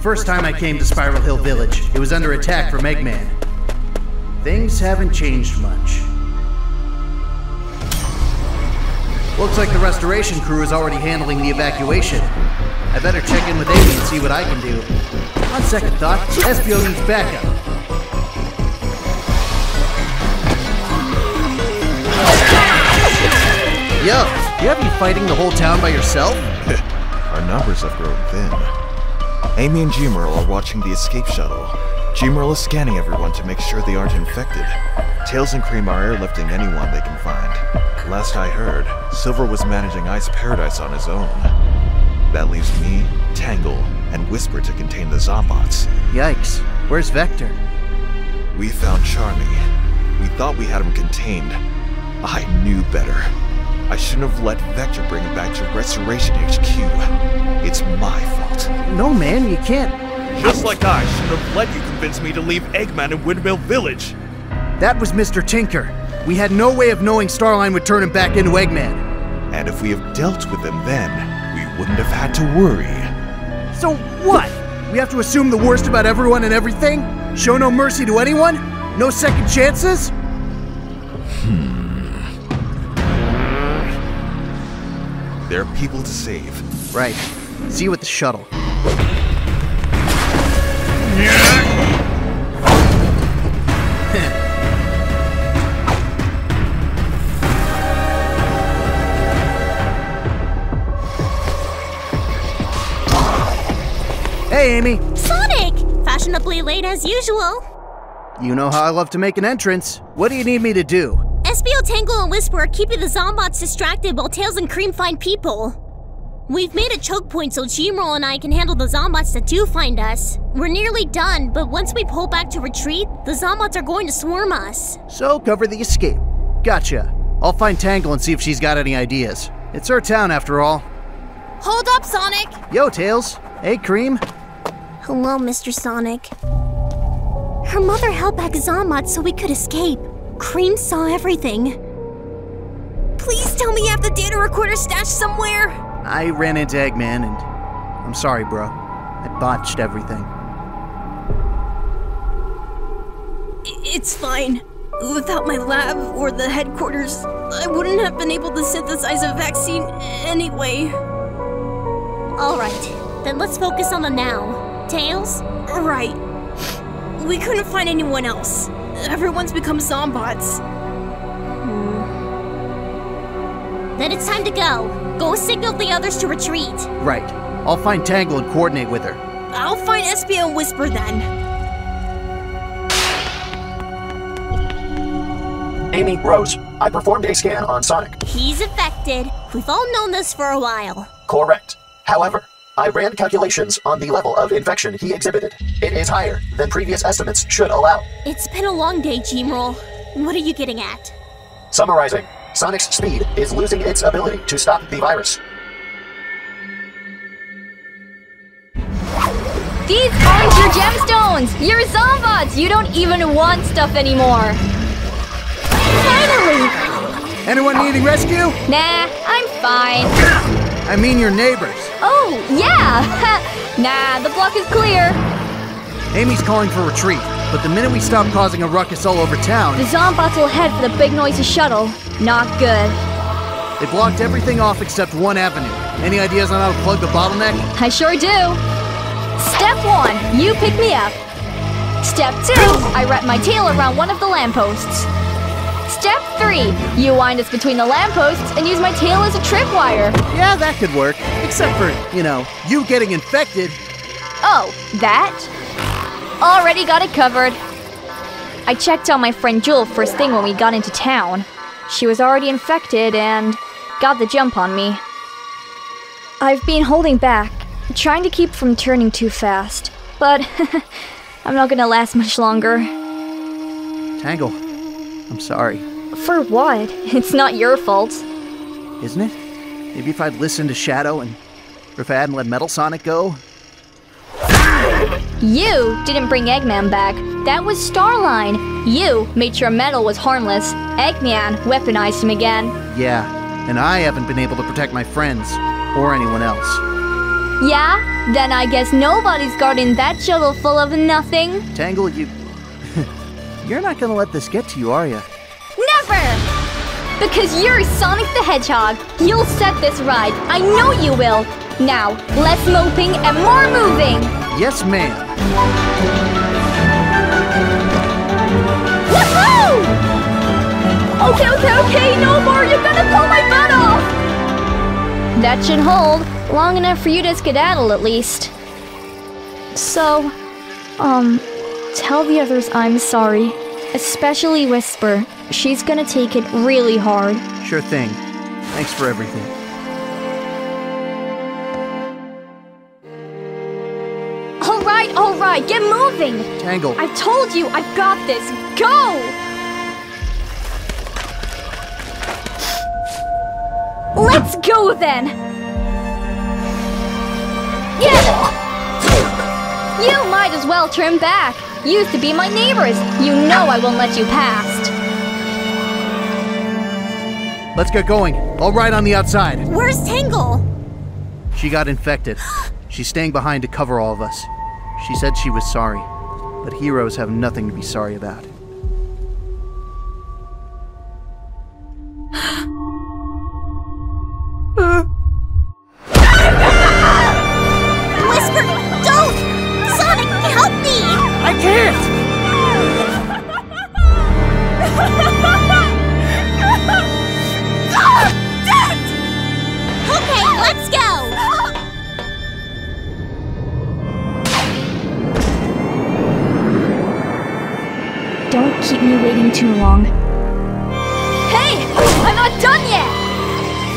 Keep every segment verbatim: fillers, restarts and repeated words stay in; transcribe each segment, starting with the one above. First time I came to Spiral Hill Village, it was under attack from Eggman. Things haven't changed much. Looks like the restoration crew is already handling the evacuation. I better check in with Amy and see what I can do. On second thought, Espio needs backup. Yo, you have me fighting the whole town by yourself? Our numbers have grown thin. Amy and Gemerl are watching the escape shuttle. Gemerl is scanning everyone to make sure they aren't infected. Tails and Cream are airlifting anyone they can find. Last I heard, Silver was managing Ice Paradise on his own. That leaves me, Tangle, and Whisper to contain the Zombots. Yikes. Where's Vector? We found Charmy. We thought we had him contained. I knew better. I shouldn't have let Vector bring him back to Restoration H Q. It's my fault. No, man, you can't. Just like I should have let you convince me to leave Eggman in Windmill Village. That was Mister Tinker. We had no way of knowing Starline would turn him back into Eggman. And if we have dealt with him then, we wouldn't have had to worry. So what? We have to assume the worst about everyone and everything? Show no mercy to anyone? No second chances? Hmm. There are people to save. Right. See you at the shuttle. Hey, Amy! Sonic! Fashionably late as usual. You know how I love to make an entrance. What do you need me to do? Espio, Tangle, and Whisper are keeping the Zombots distracted while Tails and Cream find people. We've made a choke point so Gemerl and I can handle the Zombots that do find us. We're nearly done, but once we pull back to retreat, the Zombots are going to swarm us. So cover the escape. Gotcha. I'll find Tangle and see if she's got any ideas. It's her town after all. Hold up, Sonic! Yo, Tails. Hey, Cream. Hello, Mister Sonic. Her mother held back Zombots so we could escape. Cream saw everything. Please tell me you have the data recorder stashed somewhere! I ran into Eggman and... I'm sorry, bro. I botched everything. It's fine. Without my lab or the headquarters, I wouldn't have been able to synthesize a vaccine anyway. Alright, then let's focus on the now. Tails? Right. We couldn't find anyone else. Everyone's become Zombots. Hmm. Then it's time to go. Go signal the others to retreat. Right. I'll find Tangle and coordinate with her. I'll find Espio and Whisper then. Amy, Rose, I performed a scan on Sonic. He's affected. We've all known this for a while. Correct. However, I ran calculations on the level of infection he exhibited. It is higher than previous estimates should allow. It's been a long day, Gemerl. What are you getting at? Summarizing, Sonic's speed is losing its ability to stop the virus. These aren't your gemstones! You're Zombots! You don't even want stuff anymore! Finally! Anyone needing rescue? Nah, I'm fine. I mean your neighbors. Oh, yeah! Nah, the block is clear. Amy's calling for retreat, but the minute we stop causing a ruckus all over town... The Zombots will head for the big noisy shuttle. Not good. They blocked everything off except one avenue. Any ideas on how to plug the bottleneck? I sure do. Step one, you pick me up. Step two, I wrap my tail around one of the lampposts. Step three, you wind us between the lampposts and use my tail as a tripwire. Yeah, that could work. Except for, you know, you getting infected. Oh, that? Already got it covered. I checked on my friend Jewel first thing when we got into town. She was already infected and got the jump on me. I've been holding back, trying to keep from turning too fast. But I'm not gonna last much longer. Tangle. I'm sorry. For what? It's not your fault. Isn't it? Maybe if I'd listened to Shadow and... Or if I hadn't let Metal Sonic go? You didn't bring Eggman back. That was Starline. You made sure Metal was harmless. Eggman weaponized him again. Yeah, and I haven't been able to protect my friends or anyone else. Yeah? Then I guess nobody's guarding that shuttle full of nothing. Tangle, you... you're not gonna let this get to you, are you? Never! Because you're Sonic the Hedgehog. You'll set this right. I know you will. Now, less moping and more moving. Yes, ma'am. Okay, okay, okay, no more! You're gonna pull my butt off! That should hold. Long enough for you to skedaddle, at least. So, um, tell the others I'm sorry. Especially Whisper. She's gonna take it really hard. Sure thing. Thanks for everything. Alright, alright, get moving! Tangle. I told you, I've got this. Go! Let's go then! Yeah! You might as well turn back! You used to be my neighbors! You know I won't let you past! Let's get going! I'll ride on the outside! Where's Tangle? She got infected. She's staying behind to cover all of us. She said she was sorry, but heroes have nothing to be sorry about. Too long. Hey! I'm not done yet!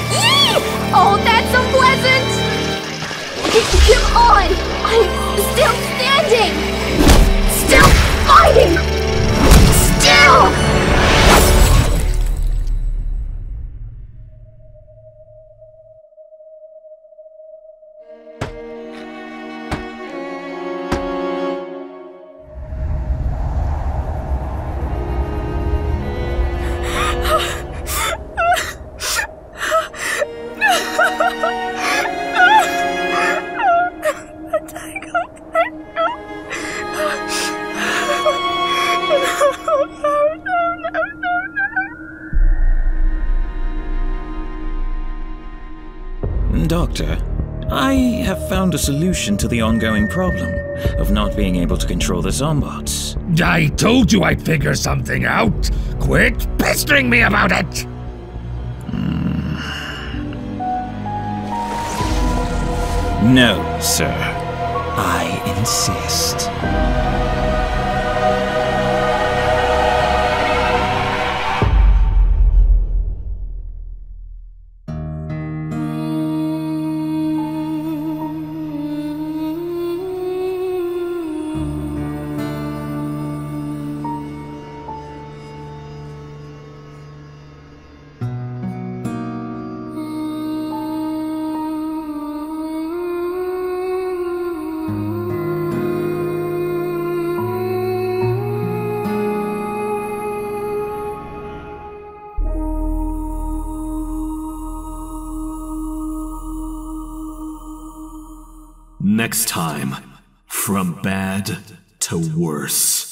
Yee! Oh, that's unpleasant! Come on! I'm still standing! Still fighting! Still! Doctor, I have found a solution to the ongoing problem of not being able to control the Zombots. I told you I'd figure something out! Quit pestering me about it! Mm. No, sir. I insist. Next time, from bad to worse.